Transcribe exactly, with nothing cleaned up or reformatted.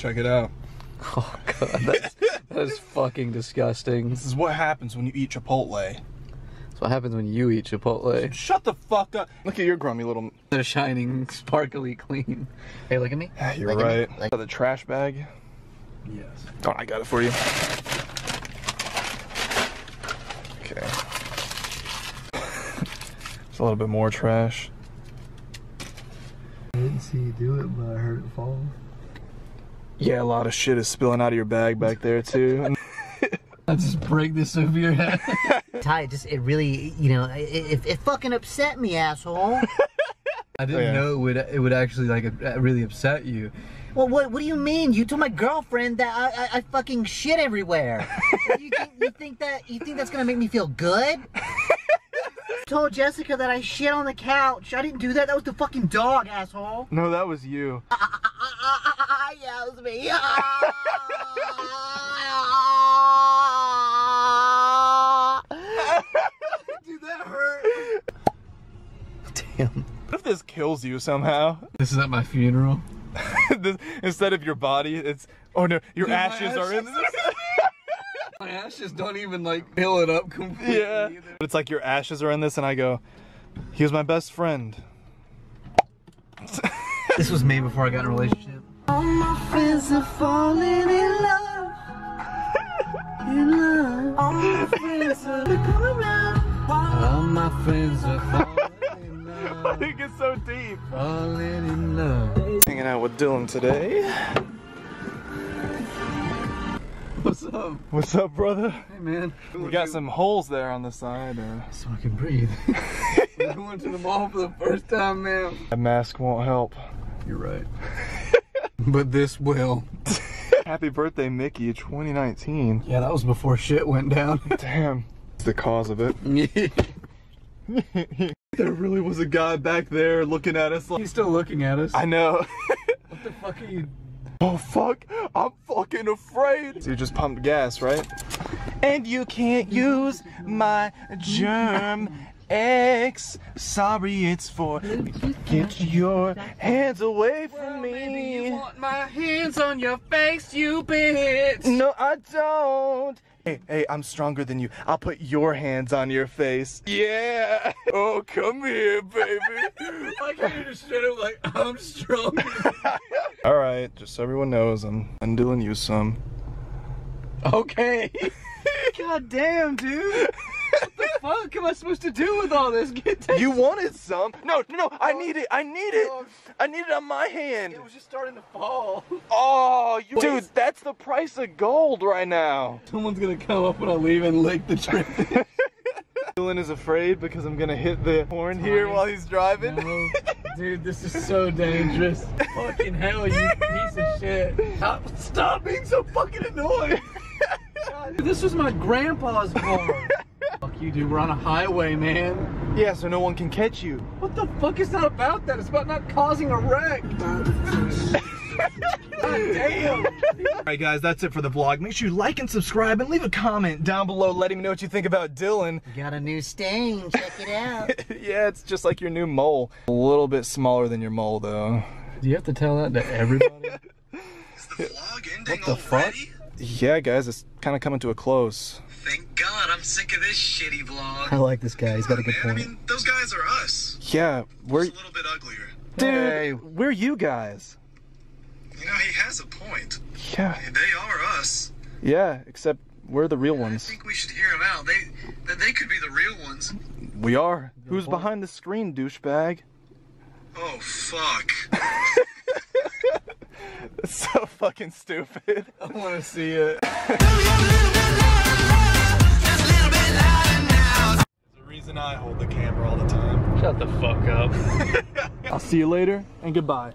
Check it out. Oh god, that's, that is fucking disgusting. This is what happens when you eat Chipotle. That's what happens when you eat Chipotle. Shut the fuck up. Look at your grummy little... They're shining, sparkly clean. Hey, look at me. You're look right. At me. The trash bag. Yes. Oh, I got it for you. Okay. It's a little bit more trash. I didn't see you do it, but I heard it fall. Yeah, a lot of shit is spilling out of your bag back there too. I'll just break this over your head. Ty, it just, it really, you know, it, it fucking upset me, asshole. I didn't oh, yeah. know it would, it would actually, like, really upset you. Well, what, what do you mean? You told my girlfriend that I, I, I fucking shit everywhere. you, think, you think that, you think that's gonna make me feel good? I told Jessica that I shit on the couch. I didn't do that. That was the fucking dog, asshole. No, that was you. Yeah, it was me. Dude, that hurt. Damn. What if this kills you somehow? This is at my funeral. This, instead of your body, it's oh no, your Dude, ashes, ashes are in. My ashes don't even like fill it up completely. Yeah. Either. But it's like your ashes are in this, and I go, he was my best friend. This was me before I got in a relationship. All my friends are falling in love. In love. All my friends are coming around. All my friends are falling in love. Why do you get so deep? Falling in love. Hanging out with Dillon today. What's up? What's up, brother? Hey, man. We got some holes there on the side. Uh... So I can breathe. We're going to the mall for the first time, man. That mask won't help. You're right. But this will. Happy birthday, Mickey, twenty nineteen. Yeah, that was before shit went down. Damn. It's the cause of it. There really was a guy back there looking at us. Like... He's still looking at us. I know. What the fuck are you... Oh fuck, I'm fucking afraid. So you just pumped gas, right? And you can't use my germ X. Sorry, it's for me. Get your hands away from me. Well, baby, you want my hands on your face, you bitch. No, I don't. Hey, hey, I'm stronger than you. I'll put your hands on your face. Yeah. Oh, come here, baby. I can't just straight up like, I'm stronger. All right, just so everyone knows, I'm undoing you some. Okay. God damn, dude. What the fuck am I supposed to do with all this? You wanted some. No, no, no, I need it. I need it. I need it on my hand. It was just starting to fall. Oh, you dude, that's the price of gold right now. Someone's going to come up when I leave and lick the trip. Dillon is afraid because I'm going to hit the horn Time. here while he's driving. No. Dude, this is so dangerous. Fucking hell, you piece of shit. Stop, stop being so fucking annoying. God, this was my grandpa's car. Fuck you, dude. We're on a highway, man. Yeah, so no one can catch you. What the fuck is not about that? It's about not causing a wreck. God damn. Alright guys, that's it for the vlog. Make sure you like and subscribe and leave a comment down below letting me know what you think about Dillon. Got a new stain, check it out. Yeah, it's just like your new mole. A little bit smaller than your mole though. Do you have to tell that to everybody? Is the vlog ending already? What the fuck? Yeah guys, it's kind of coming to a close. Thank God, I'm sick of this shitty vlog. I like this guy, he's got a good point. I mean, those guys are us. Yeah, we're... Just a little bit uglier. Dude, hey, we're you guys. You know, he has a point. Yeah. They are us. Yeah, except we're the real yeah, ones. I think we should hear them out. They, they could be the real ones. We are. Good Who's point. behind the screen, douchebag? Oh, fuck. That's so fucking stupid. I want to see it. There's a reason I hold the camera all the time. Shut the fuck up. I'll see you later, and goodbye.